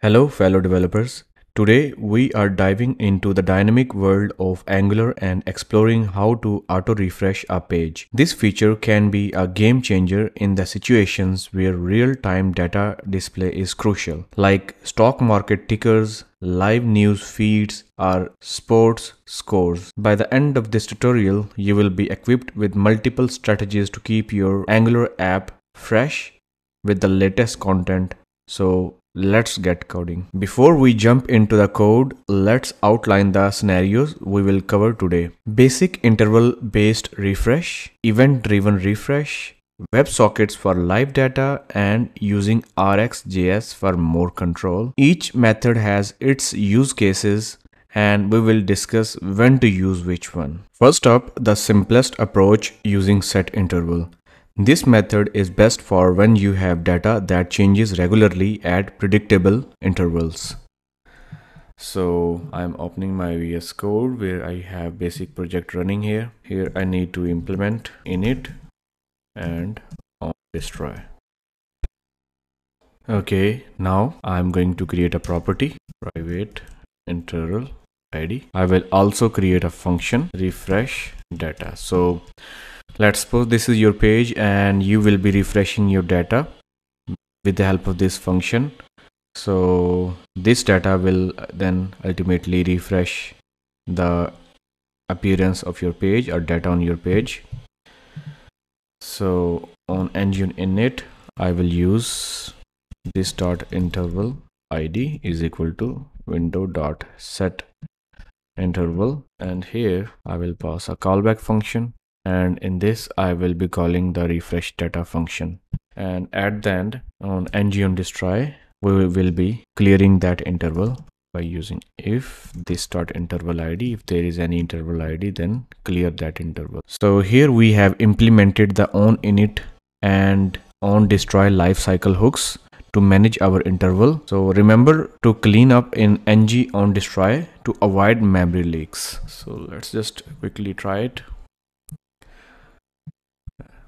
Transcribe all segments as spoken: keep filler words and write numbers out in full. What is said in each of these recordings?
Hello fellow developers, today we are diving into the dynamic world of Angular and exploring how to auto-refresh a page. This feature can be a game changer in the situations where real-time data display is crucial, like stock market tickers, live news feeds, or sports scores. By the end of this tutorial, you will be equipped with multiple strategies to keep your Angular app fresh with the latest content. So let's get coding. Before we jump into the code, let's outline the scenarios we will cover today. Basic interval based refresh, event driven refresh, WebSockets for live data, and using RxJS for more control. Each method has its use cases and we will discuss when to use which one. First up, the simplest approach using setInterval. This method is best for when you have data that changes regularly at predictable intervals. So I'm opening my V S code where I have basic project running here. Here I need to implement init and on destroy. Okay, now I'm going to create a property, private interval I D. I will also create a function, refresh data. So let's suppose this is your page and you will be refreshing your data with the help of this function. So this data will then ultimately refresh the appearance of your page or data on your page. So on ng on init, I will use this dot interval I D is equal to window dot set interval, and here I will pass a callback function. And in this, I will be calling the refresh data function. And at the end, on ng on destroy, we will be clearing that interval by using if this dot interval I D. If there is any interval I D, then clear that interval. So here we have implemented the on init and on destroy lifecycle hooks to manage our interval. So remember to clean up in ng on destroy to avoid memory leaks. So let's just quickly try it.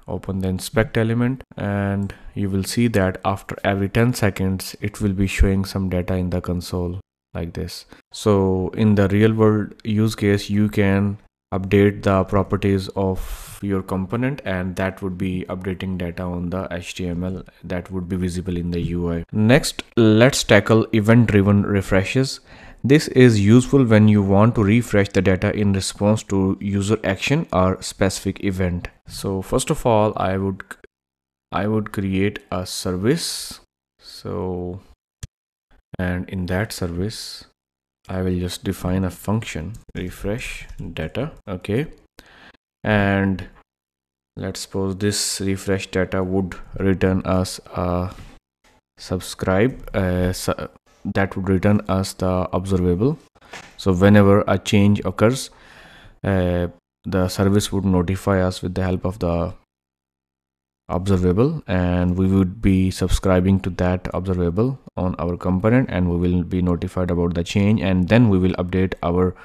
Open the inspect element and you will see that after every ten seconds it will be showing some data in the console like this. So in the real world use case, you can update the properties of your component and that would be updating data on the H T M L that would be visible in the U I. Next, let's tackle event driven refreshes. This is useful when you want to refresh the data in response to user action or specific event. So first of all, I would I would create a service. So and in that service, I will just define a function, refresh data. Okay, and let's suppose this refresh data would return us a subscribe. Uh, su that would return us the observable. So whenever a change occurs, uh, the service would notify us with the help of the observable, and we would be subscribing to that observable on our component, and we will be notified about the change, and then we will update our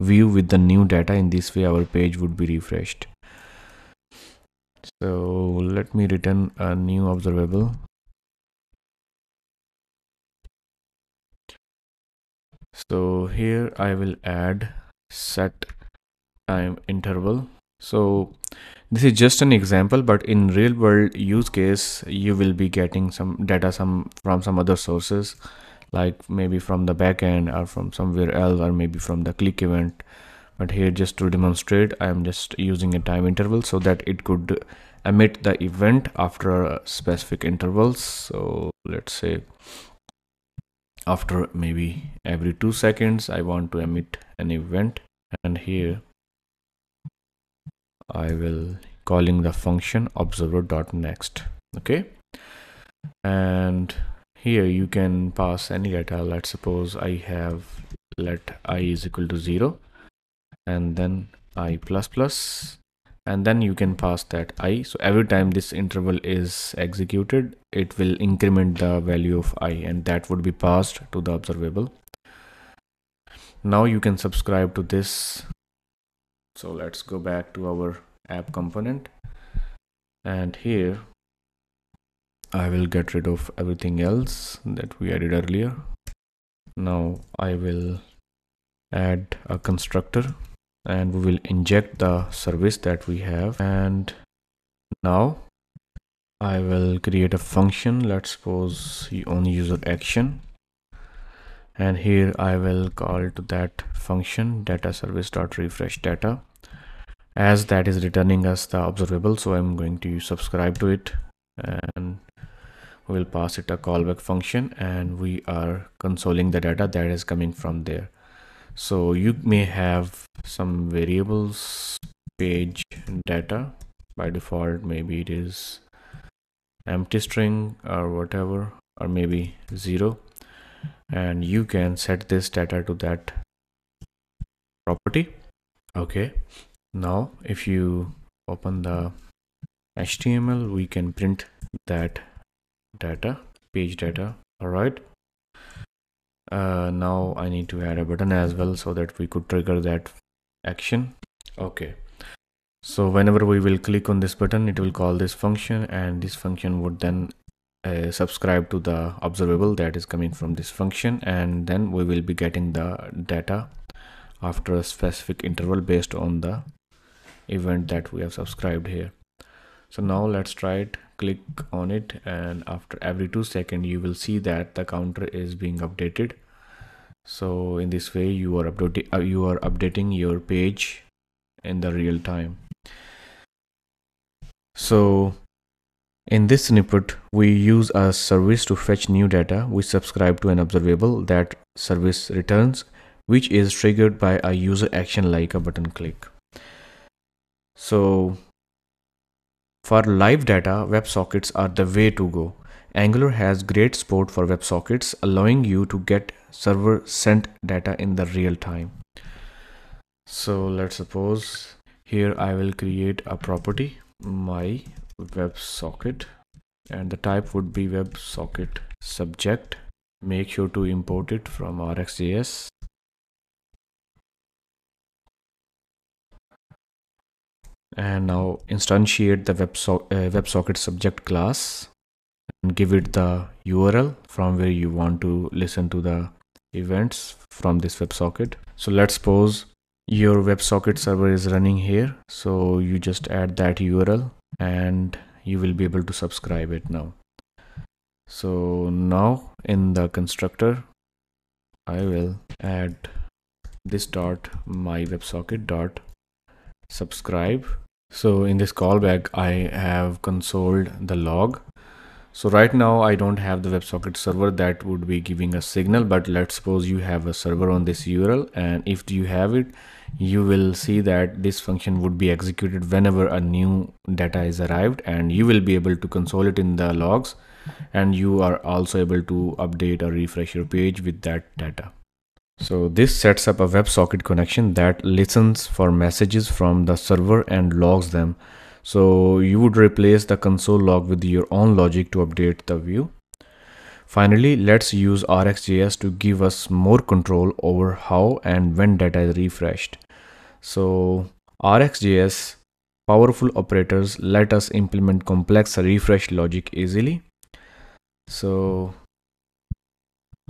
view with the new data. In this way, our page would be refreshed. So let me return a new observable. So here I will add set time interval. So this is just an example, but in real world use case, you will be getting some data some from some other sources, like maybe from the backend or from somewhere else, or maybe from the click event. But here, just to demonstrate, I am just using a time interval so that it could emit the event after specific intervals. So let's say after maybe every two seconds, I want to emit an event, and here I will calling the function observer.next. Okay, and here you can pass any data. Let's suppose I have let I is equal to zero, and then I plus plus, and then you can pass that I. So every time this interval is executed, it will increment the value of I, and that would be passed to the observable. Now you can subscribe to this. So let's go back to our app component, and here I will get rid of everything else that we added earlier. Now I will add a constructor and we will inject the service that we have. And now I will create a function. Let's suppose on user action, and here I will call to that function data service dot refresh data, as that is returning us the observable. So I'm going to subscribe to it and we'll pass it a callback function, and we are consoling the data that is coming from there. So you may have some variables page data. By default, maybe it is empty string or whatever, or maybe zero, and you can set this data to that property. Okay, now if you open the H T M L, we can print that data, page data. All right, uh, now I need to add a button as well so that we could trigger that action. Okay, so whenever we will click on this button, it will call this function, and this function would then uh, subscribe to the observable that is coming from this function, and then we will be getting the data after a specific interval based on the event that we have subscribed here. So now let's try it. Click on it, and after every two seconds you will see that the counter is being updated. So in this way you are updating uh, you are updating your page in the real time. So in this snippet we use a service to fetch new data. We subscribe to an observable that service returns, which is triggered by a user action like a button click. So for live data, WebSockets are the way to go. Angular has great support for WebSockets, allowing you to get server sent data in the real time. So let's suppose here I will create a property, my WebSocket, and the type would be WebSocket Subject. Make sure to import it from R X J S. And now instantiate the WebSoc uh, WebSocket subject class and give it the U R L from where you want to listen to the events from this WebSocket. So let's suppose your WebSocket server is running here. So you just add that U R L and you will be able to subscribe it now. So now in the constructor, I will add this dot my WebSocket dot subscribe. So in this callback I have consoled the log. So right now I don't have the WebSocket server that would be giving a signal, but let's suppose you have a server on this U R L, and if you have it, you will see that this function would be executed whenever a new data is arrived, and you will be able to console it in the logs, and you are also able to update or refresh your page with that data. So this sets up a WebSocket connection that listens for messages from the server and logs them. So you would replace the console log with your own logic to update the view. Finally, let's use R X J S to give us more control over how and when data is refreshed. So R X J S powerful operators let us implement complex refresh logic easily. So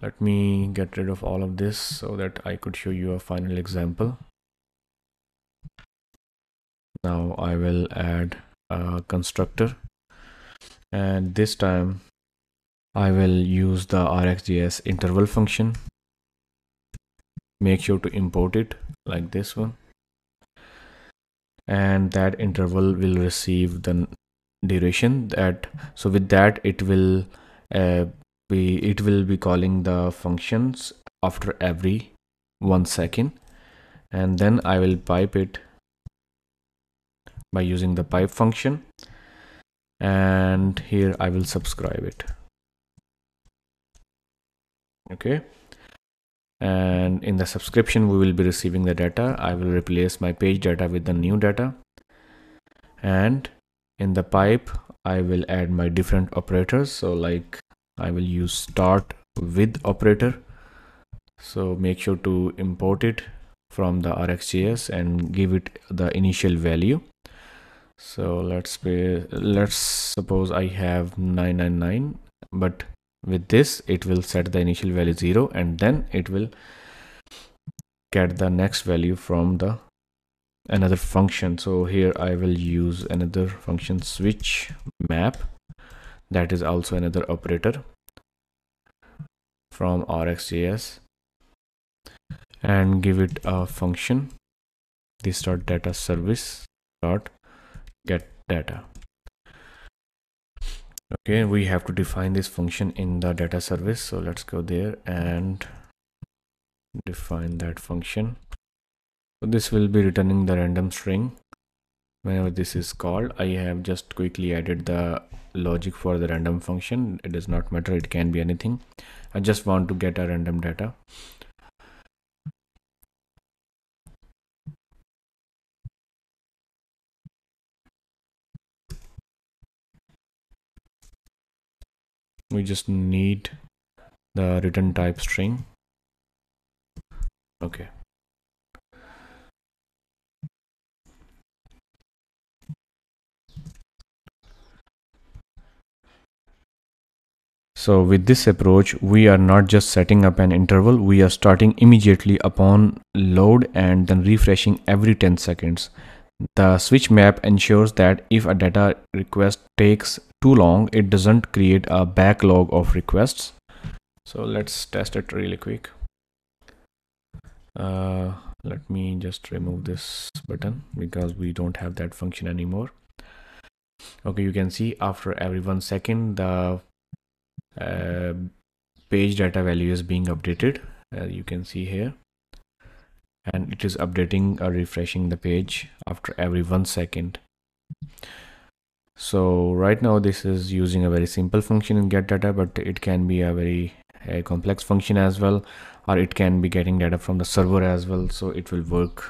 let me get rid of all of this so that I could show you a final example. Now I will add a constructor, and this time I will use the R X J S interval function. Make sure to import it like this one, and that interval will receive the duration that, so with that it will uh, We, it will be calling the functions after every one second, and then I will pipe it by using the pipe function, and here I will subscribe it. Okay, and in the subscription we will be receiving the data. I will replace my page data with the new data, and in the pipe I will add my different operators. So like I will use start with operator. So make sure to import it from the R X J S and give it the initial value. So let's pay, let's suppose I have nine nine nine, but With this, it will set the initial value zero, and then it will get the next value from the another function. So here I will use another function, switchMap. That is also another operator from RxJS, and give it a function, this dot data service dot get data. Okay, we have to define this function in the data service, so let's go there and define that function. So this will be returning the random string whenever this is called. I have just quickly added the logic for the random function. It does not matter, it can be anything. I just want to get a random data. We just need the return type string. Okay. So with this approach, we are not just setting up an interval, we are starting immediately upon load and then refreshing every ten seconds. The switch map ensures that if a data request takes too long, it doesn't create a backlog of requests. So let's test it really quick. Uh, let me just remove this button because we don't have that function anymore. Okay, you can see after every one second, the Uh, page data value is being updated, as uh, you can see here, and it is updating or refreshing the page after every one second. So right now this is using a very simple function in get data, but it can be a very uh, complex function as well, or it can be getting data from the server as well, so it will work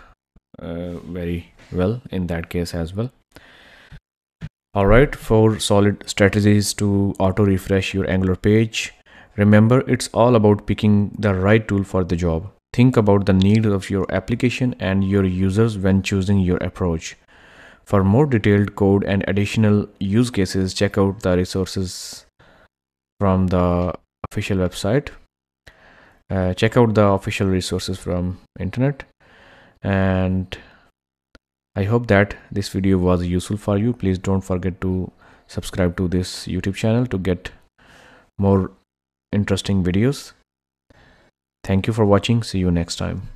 uh, very well in that case as well. Alright, for solid strategies to auto refresh your Angular page, remember it's all about picking the right tool for the job. Think about the needs of your application and your users when choosing your approach. For more detailed code and additional use cases, check out the resources from the official website. Uh, check out the official resources from internet, and I hope that this video was useful for you. Please don't forget to subscribe to this YouTube channel to get more interesting videos. Thank you for watching. See you next time.